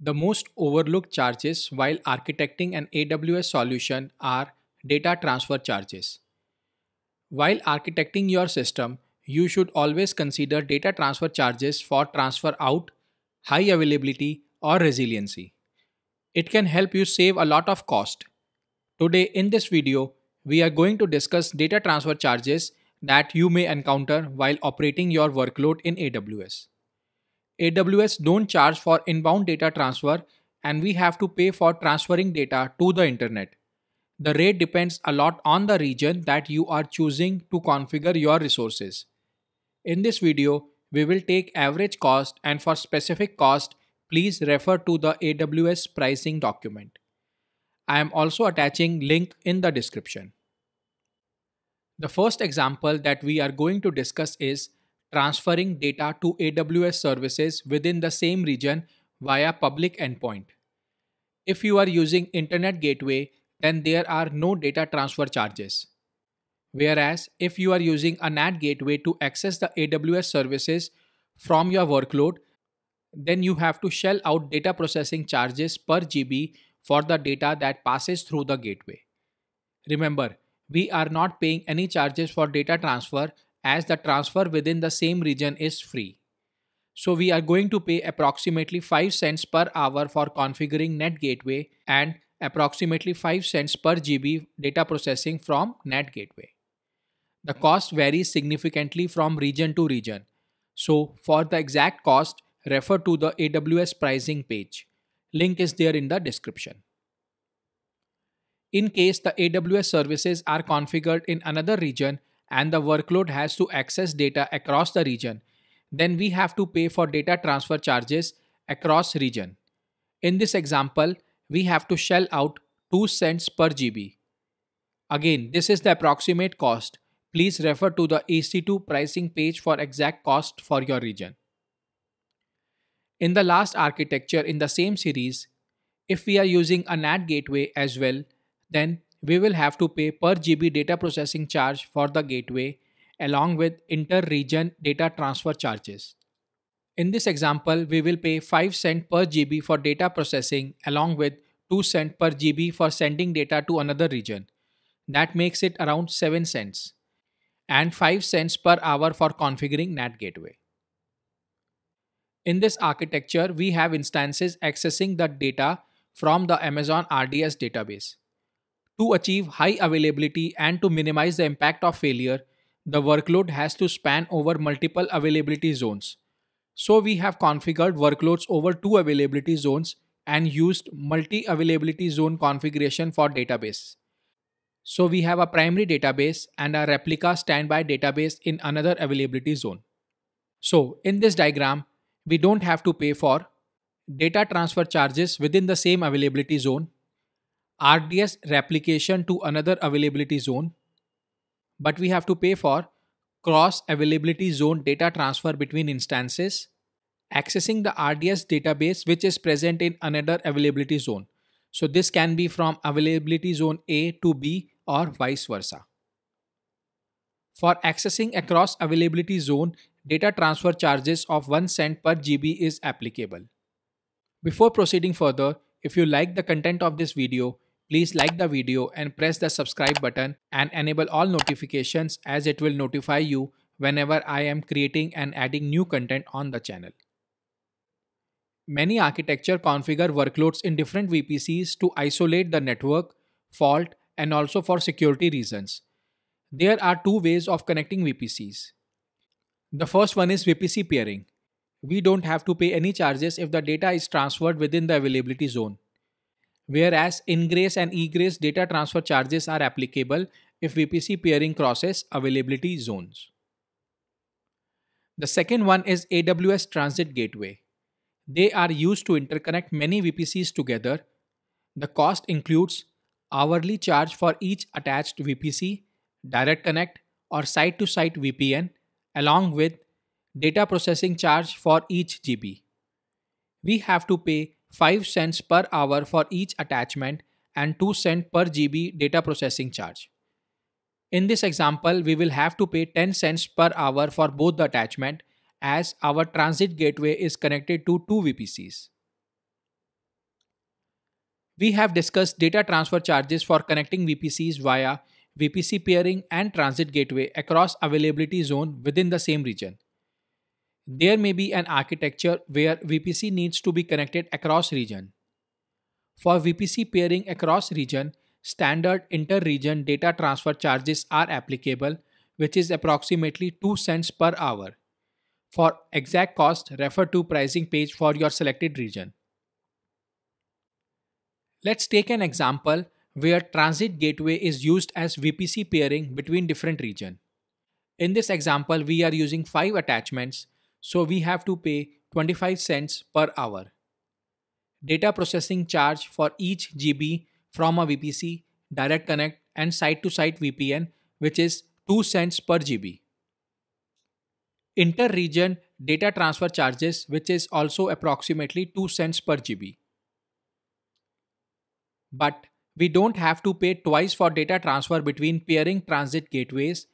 The most overlooked charges while architecting an AWS solution are data transfer charges. While architecting your system, you should always consider data transfer charges for transfer out, high availability, or resiliency. It can help you save a lot of cost. Today in this video, we are going to discuss data transfer charges that you may encounter while operating your workload in AWS. AWS don't charge for inbound data transfer, and we have to pay for transferring data to the internet. The rate depends a lot on the region that you are choosing to configure your resources. In this video, we will take average cost, and for specific cost, please refer to the AWS pricing document. I am also attaching link in the description. The first example that we are going to discuss is transferring data to AWS services within the same region via public endpoint. If you are using Internet Gateway, then there are no data transfer charges. Whereas if you are using a NAT Gateway to access the AWS services from your workload, then you have to shell out data processing charges per GB for the data that passes through the gateway. Remember, we are not paying any charges for data transfer, as the transfer within the same region is free. So we are going to pay approximately 5 cents per hour for configuring NAT Gateway and approximately 5 cents per GB data processing from NAT Gateway. The cost varies significantly from region to region. So for the exact cost, refer to the AWS pricing page. Link is there in the description. In case the AWS services are configured in another region and the workload has to access data across the region, then we have to pay for data transfer charges across region. In this example, we have to shell out 2 cents per GB. Again, this is the approximate cost. Please refer to the EC2 pricing page for exact cost for your region. In the last architecture in the same series, if we are using a NAT gateway as well, then we will have to pay per GB data processing charge for the gateway along with inter-region data transfer charges. In this example, we will pay 5 cents per GB for data processing along with 2 cents per GB for sending data to another region. That makes it around 7 cents and 5 cents per hour for configuring NAT Gateway. In this architecture, we have instances accessing the data from the Amazon RDS database. To achieve high availability and to minimize the impact of failure, the workload has to span over multiple availability zones. So we have configured workloads over 2 availability zones and used multi-availability zone configuration for database. So we have a primary database and a replica standby database in another availability zone. So in this diagram, we don't have to pay for data transfer charges within the same availability zone, RDS replication to another availability zone, but we have to pay for cross availability zone data transfer between instances, accessing the RDS database which is present in another availability zone. So this can be from availability zone A to B or vice versa. For accessing across availability zone, data transfer charges of 1 cent per GB is applicable. Before proceeding further, if you like the content of this video, please like the video and press the subscribe button and enable all notifications, as it will notify you whenever I am creating and adding new content on the channel. Many architectures configure workloads in different VPCs to isolate the network, fault, and also for security reasons. There are 2 ways of connecting VPCs. The first one is VPC peering. We don't have to pay any charges if the data is transferred within the availability zone. Whereas ingress and egress data transfer charges are applicable if VPC peering crosses availability zones. The second one is AWS Transit Gateway. They are used to interconnect many VPCs together. The cost includes hourly charge for each attached VPC, Direct Connect or Site-to-Site VPN, along with data processing charge for each GB. We have to pay 5 cents per hour for each attachment and 2 cents per GB data processing charge. In this example, we will have to pay 10 cents per hour for both the attachment, as our transit gateway is connected to 2 VPCs. We have discussed data transfer charges for connecting VPCs via VPC peering and transit gateway across availability zone within the same region. There may be an architecture where VPC needs to be connected across region. For VPC peering across region, standard inter-region data transfer charges are applicable, which is approximately 2 cents per hour. For exact cost, refer to pricing page for your selected region. Let's take an example where transit gateway is used as VPC peering between different regions. In this example, we are using 5 attachments, so we have to pay 25 cents per hour. Data processing charge for each GB from a VPC, Direct Connect and Site-to-Site VPN, which is 2 cents per GB. Inter-region data transfer charges, which is also approximately 2 cents per GB. But we don't have to pay twice for data transfer between peering transit gateways,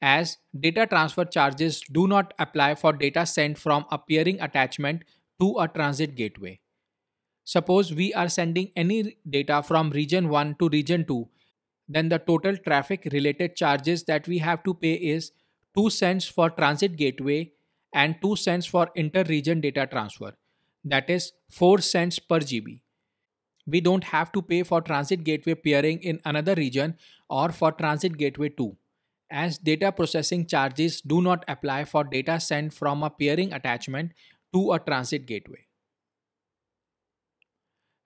as data transfer charges do not apply for data sent from a peering attachment to a transit gateway. Suppose we are sending any data from region 1 to region 2, then the total traffic related charges that we have to pay is 2 cents for transit gateway and 2 cents for inter-region data transfer, that is 4 cents per GB. We don't have to pay for transit gateway peering in another region or for transit gateway 2, as data processing charges do not apply for data sent from a peering attachment to a transit gateway.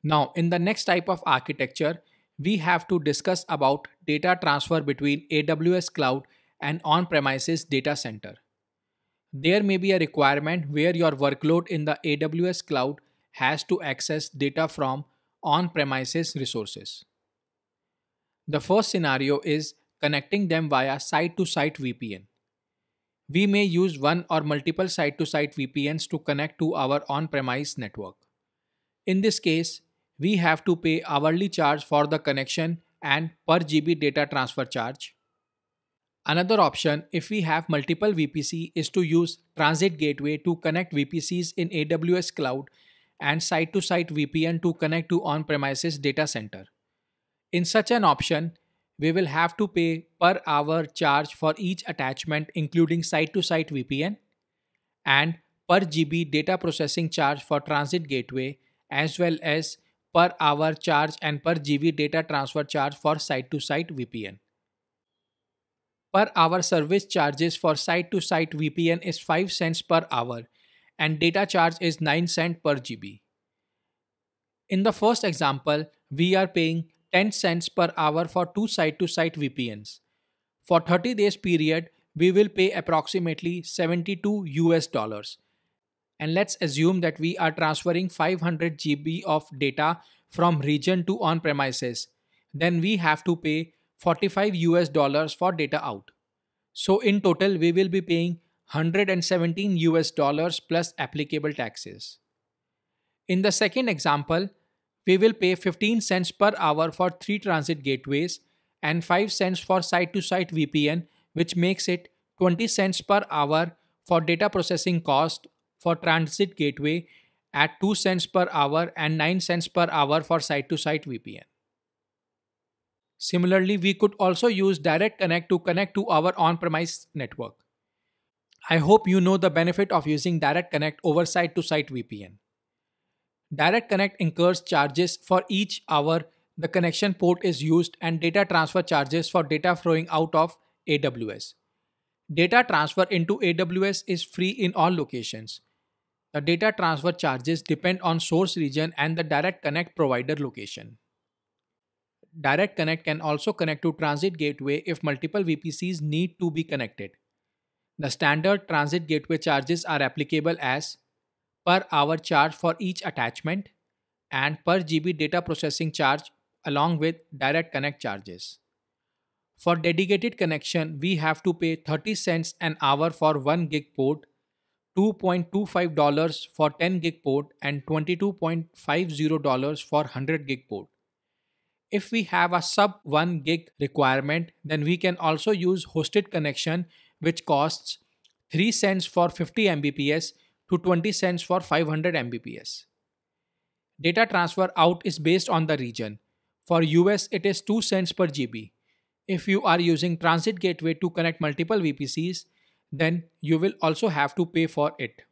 Now, in the next type of architecture, we have to discuss about data transfer between AWS cloud and on-premises data center. There may be a requirement where your workload in the AWS cloud has to access data from on-premises resources. The first scenario is connecting them via site-to-site VPN. We may use one or multiple site-to-site VPNs to connect to our on-premise network. In this case, we have to pay hourly charge for the connection and per GB data transfer charge. Another option, if we have multiple VPC, is to use Transit Gateway to connect VPCs in AWS Cloud and Site-to-Site VPN to connect to on-premises data center. In such an option, we will have to pay per hour charge for each attachment including Site-to-Site VPN and per GB data processing charge for Transit Gateway, as well as per hour charge and per GB data transfer charge for Site-to-Site VPN. Per hour service charges for Site-to-Site VPN is 5 cents per hour and data charge is 9 cents per GB. In the first example, we are paying 10 cents per hour for 2 Site-to-Site VPNs. For 30 days period, we will pay approximately $72 US. And let's assume that we are transferring 500 GB of data from region to on-premises. Then we have to pay $45 US for data out. So in total, we will be paying $117 US plus applicable taxes. In the second example, we will pay 15 cents per hour for 3 transit gateways and 5 cents for site-to-site VPN, which makes it 20 cents per hour for data processing cost for transit gateway at 2 cents per hour and 9 cents per hour for site-to-site VPN. Similarly, we could also use Direct Connect to connect to our on-premise network. I hope you know the benefit of using Direct Connect over site-to-site VPN. Direct Connect incurs charges for each hour the connection port is used and data transfer charges for data flowing out of AWS. Data transfer into AWS is free in all locations. The data transfer charges depend on source region and the Direct Connect provider location. Direct Connect can also connect to Transit Gateway if multiple VPCs need to be connected. The standard Transit Gateway charges are applicable as per hour charge for each attachment and per GB data processing charge along with Direct Connect charges. For dedicated connection, we have to pay 30 cents an hour for 1 gig port, $2.25 for 10 gig port and $22.50 for 100 gig port. If we have a sub 1 gig requirement, then we can also use hosted connection, which costs 3 cents for 50 Mbps to 20 cents for 500 Mbps. Data transfer out is based on the region. For US, it is 2 cents per GB. If you are using Transit Gateway to connect multiple VPCs, then you will also have to pay for it.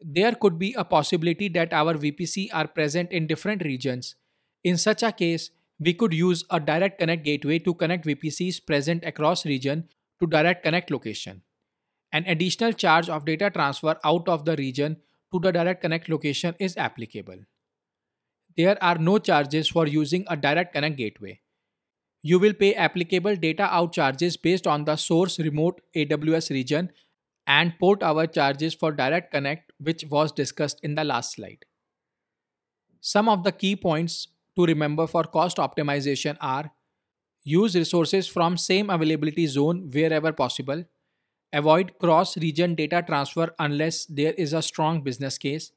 There could be a possibility that our VPC are present in different regions. In such a case, we could use a Direct Connect Gateway to connect VPCs present across region to Direct Connect location. An additional charge of data transfer out of the region to the Direct Connect location is applicable. There are no charges for using a Direct Connect Gateway. You will pay applicable data out charges based on the source remote AWS region and port hour charges for Direct Connect, which was discussed in the last slide. Some of the key points to remember for cost optimization are: use resources from same availability zone wherever possible. Avoid cross-region data transfer unless there is a strong business case.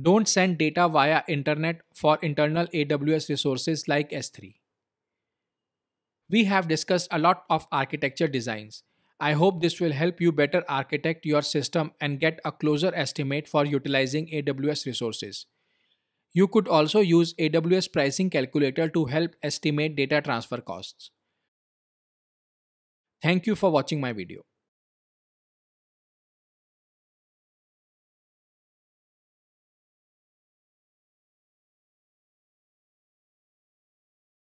Don't send data via internet for internal AWS resources like S3. We have discussed a lot of architecture designs. I hope this will help you better architect your system and get a closer estimate for utilizing AWS resources. You could also use AWS pricing calculator to help estimate data transfer costs. Thank you for watching my video.